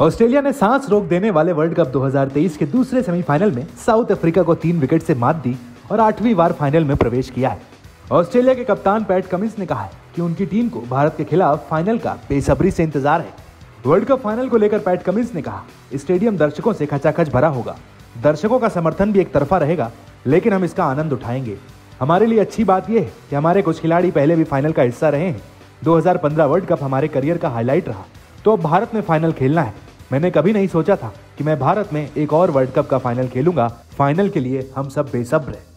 Australia ने सांस रोक देने वाले वर्ल्ड कप 2023 के दूसरे सेमीफाइनल में साउथ अफ्रीका को 3 विकेट से मात दी और 8वीं बार फाइनल में प्रवेश किया है। ऑस्ट्रेलिया के कप्तान पैट कमिंस ने कहा है कि उनकी टीम को भारत के खिलाफ फाइनल का बेसब्री से इंतजार है। वर्ल्ड कप फाइनल को लेकर पैट कमिंस ने कहा, स्टेडियम दर्शकों से खचाखच भरा होगा, दर्शकों का समर्थन भी एक तरफा रहेगा, लेकिन हम इसका आनंद उठाएंगे। हमारे लिए अच्छी बात यह है कि हमारे कुछ खिलाड़ी पहले भी फाइनल का हिस्सा रहे हैं। 2015 वर्ल्ड कप हमारे करियर का हाईलाइट रहा, तो अब भारत में फाइनल खेलना है। मैंने कभी नहीं सोचा था कि मैं भारत में एक और वर्ल्ड कप का फाइनल खेलूंगा। फाइनल के लिए हम सब बेसब्र हैं।